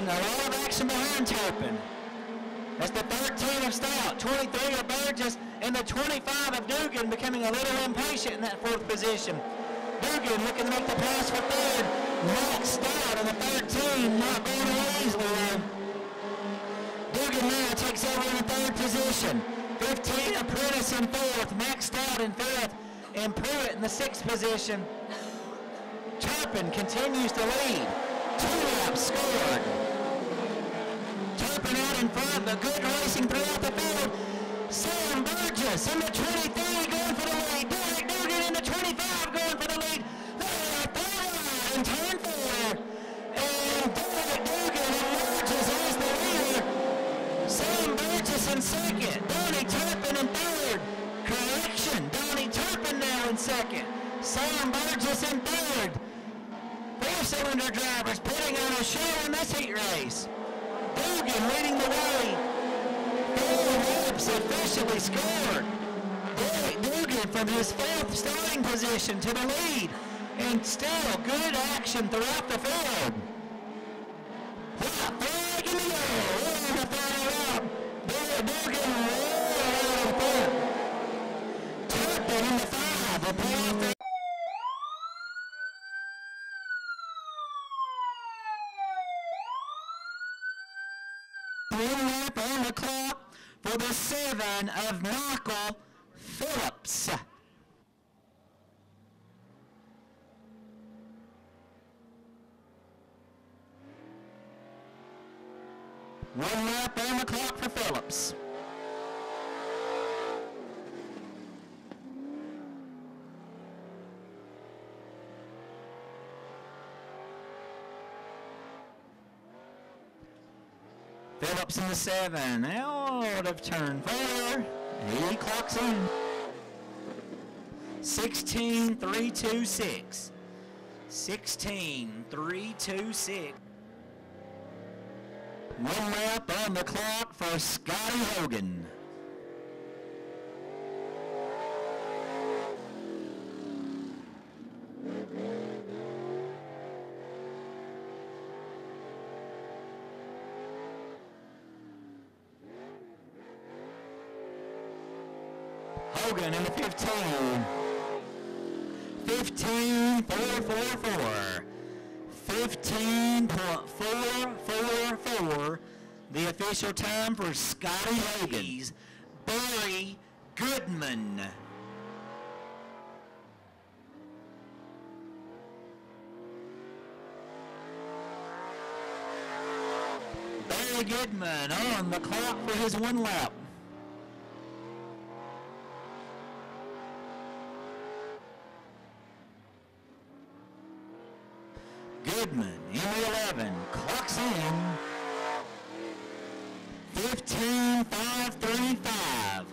And a lot of action behind Turpin. That's the 13 of Stout, 23 of Burgess, and the 25 of Dugan becoming a little impatient in that fourth position. Dugan looking to make the pass for third. Max Stout in the 13, not going to easily there. Dugan now takes over in the third position. 15 Apprentice in fourth, Max Stout in fifth, and Pruitt in the sixth position. Turpin continues to lead. 2 laps scored. Turpin out in front, but good racing throughout the field. Sam Burgess in the 23 going for the lead. Derek Dugan in the 25 going for the lead. They're third in turn 4. And Derek Dugan emerges as the leader. Sam Burgess in second. Donnie Turpin in third. Correction, Donnie Turpin now in second. Sam Burgess in third. Four-cylinder drivers putting on a show in this heat race. Dugan leading the way. 4 laps officially scored. Derek Dugan from his 4th starting position to the lead. And still good action throughout the field. White flag in the air. The final lap. Derek Dugan right in front. Turpin in the 5. A playoff. On the clock for the 7 of Michael Phillips. One lap on the clock for Phillips. Phillips in the 7, out of turn 4, he clocks in. 16.326. 16.326. 1 lap on the clock for Scotty Hogan. Hogan in the 15. 15.444. 15.444. The official time for Scotty Hogan's Barry Goodman. Barry Goodman on the clock for his 1 lap. Goodman in the 11, clocks in. 15.535.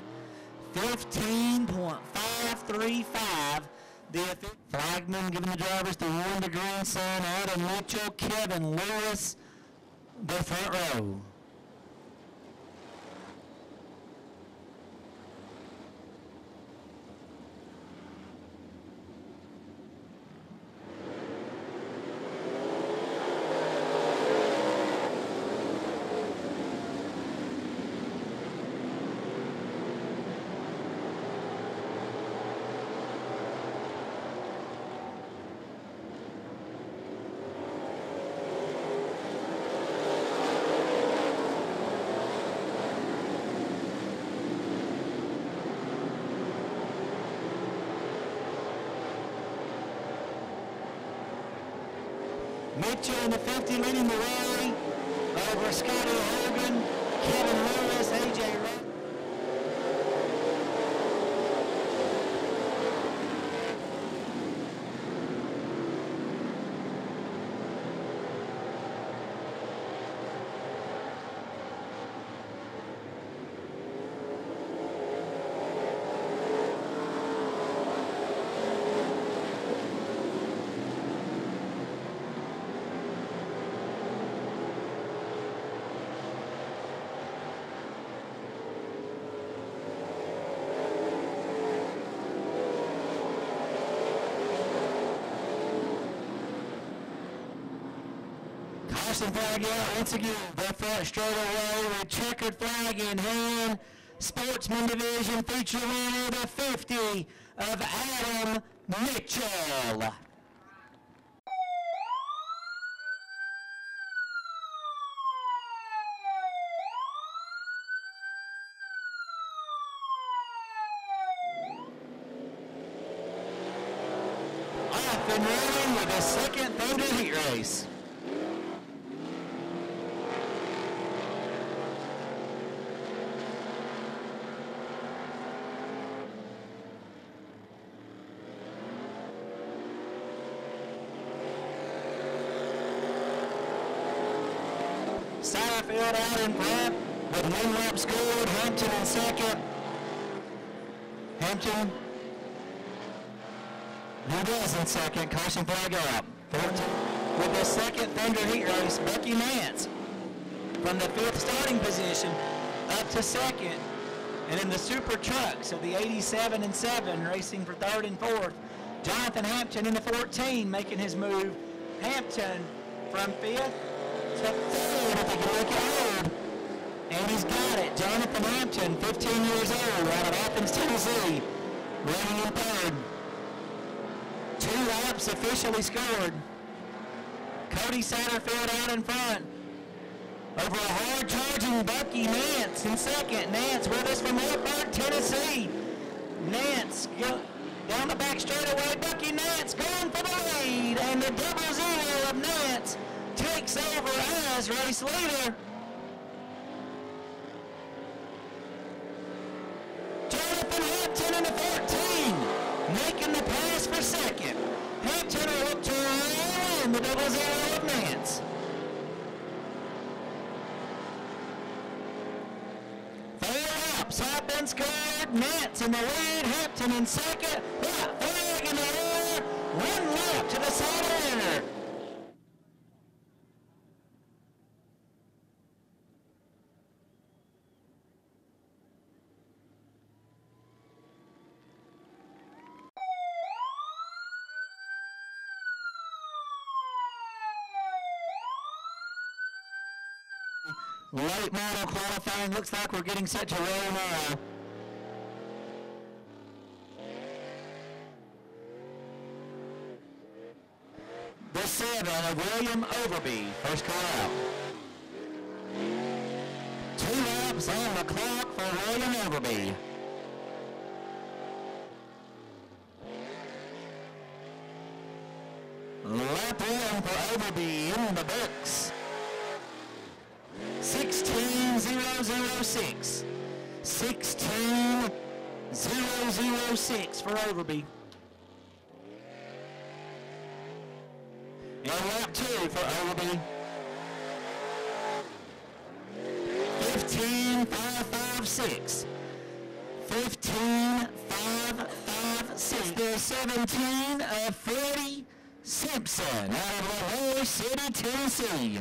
15.535. The flagman giving the drivers to warn the grandson, Adam Mitchell, Kevin Lewis, the front row. Mitchell in the 50 leading the way over Scotty Hogan, Kevin Lewis, A.J. Rogers. Anderson back out once again. They fought straight away with checkered flag in hand. Sportsman division feature winner, the 50 of Adam Mitchell. Off and running with the second Thunder Heat race. Satterfield out in front, but Moonlap scored. Hampton in second. Hampton, who was in second? Caution flag out. 14 with the second Thunder Heat race, Bucky Nance from the fifth starting position up to second. And in the super trucks of the 87 and 7 racing for third and fourth, Jonathan Hampton in the 14 making his move. Hampton from fifth. And he's got it. Jonathan Hampton, 15 years old, out of Athens, Tennessee, running in third. 2 laps officially scored. Cody Satterfield out in front. Over a hard charging Bucky Nance in second. Nance with us from Lafayette, Tennessee. Nance down the back straightaway. Bucky Nance going for the lead, and the 00 of Nance takes over as race leader. Jonathan Hampton in the 14, making the pass for second. Hampton are up to and the 00 of Nance. Four laps have been scored. Nance in the lead, Hampton in second. Lap flag in the air. 1 lap to the side winner. Late model qualifying, looks like we're getting such a roll now. The 7 of William Overby, first car out. 2 laps on the clock for William Overby. Lap 1 for Overby in the books. 16.006. 16.006 for Overby. And lap 2 for Overby. 15.556. 15.556. The 17 of Freddie Simpson out of Ohio City, Tennessee.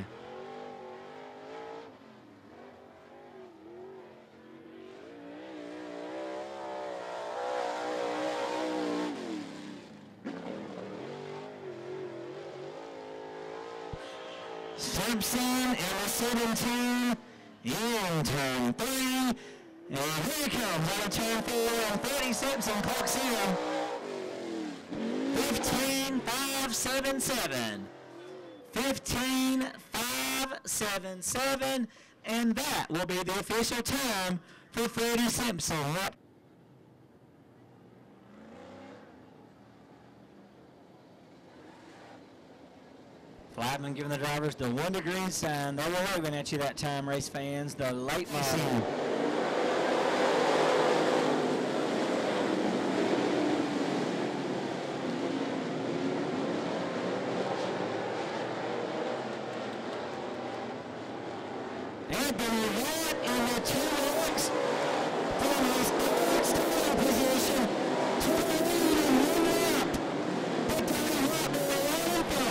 Simpson in the 17 in turn 3, and here comes out of turn 4 and Freddie Simpson clock zero. 15.577. 15.577, and that will be the official time for Freddie Simpson. Flagman giving the drivers the 1 degree sign. They were waving at you that time, race fans. The late model. Anthony Watt in the 2 legs from his third starting position. 20 in 1 lap. But Tony Watt will roll over.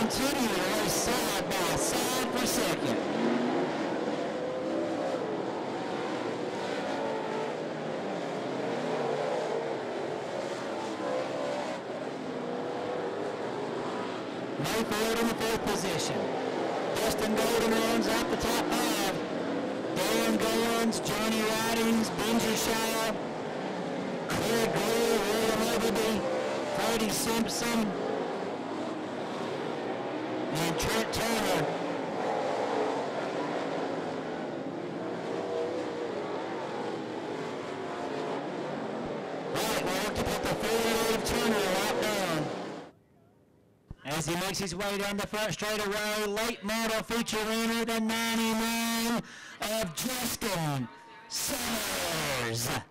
continue side by side for second. Mayfield in the fourth position. Justin Golden runs out the top five. Dan Goins, Johnny Rodings, Benji Shaw, Craig Grew, William Overby, Freddie Simpson, and Trent Turner. Right, we'll have to put the forward of Turner right down as he makes his way down the front straightaway. Late model feature winner, the 99 of Justin Summers.